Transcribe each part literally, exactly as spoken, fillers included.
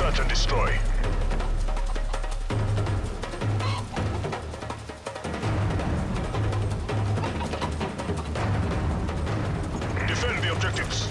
Search and destroy. Defend the objectives.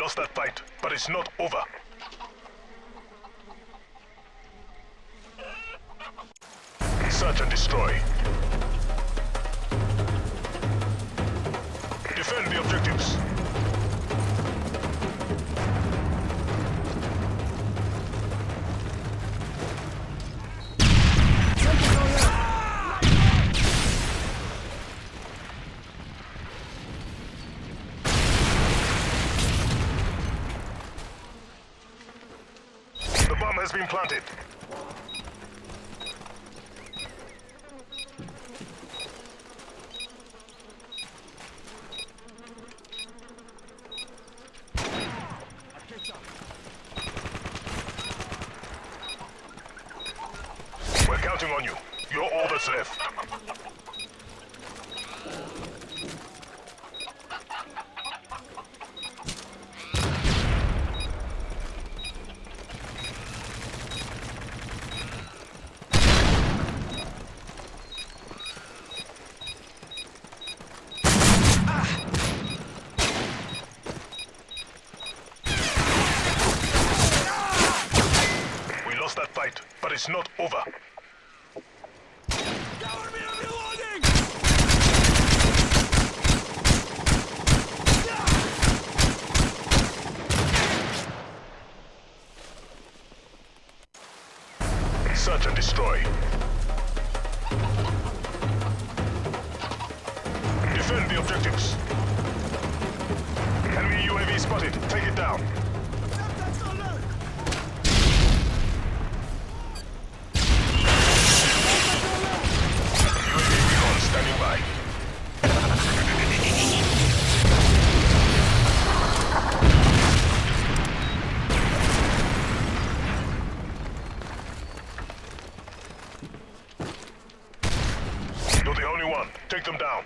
Lost that fight, but it's not over. Search and destroy. Defend the objectives. Has been planted. We're counting on you. You're all that's left. But it's not over. Search and destroy. Defend the objectives. Enemy U A V spotted. Take it down. Take them down.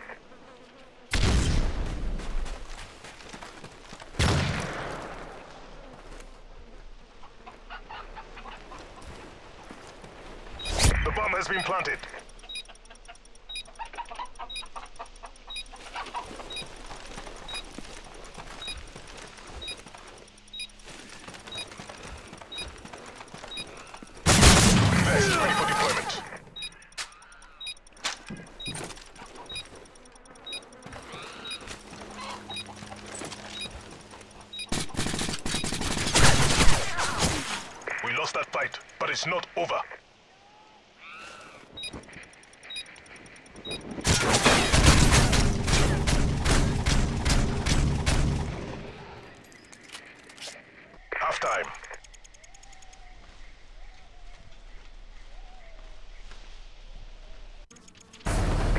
The bomb has been planted. is not over. Half time.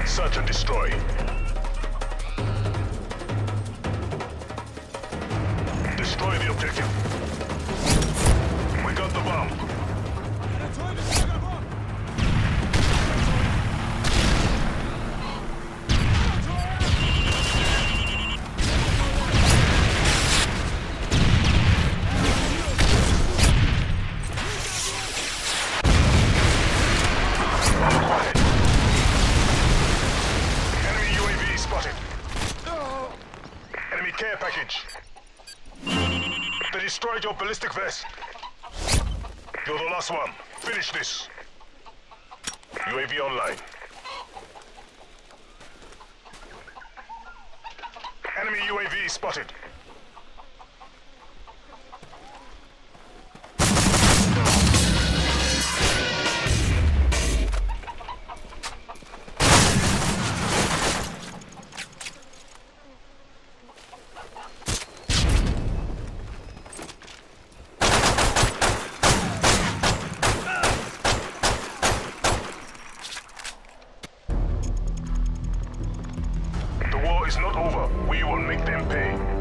Search and destroy. Destroy the objective. We got the bomb. Care package. They destroyed your ballistic vest. You're the last one. Finish this. U A V online. Enemy U A V spotted. It's not over. We will make them pay.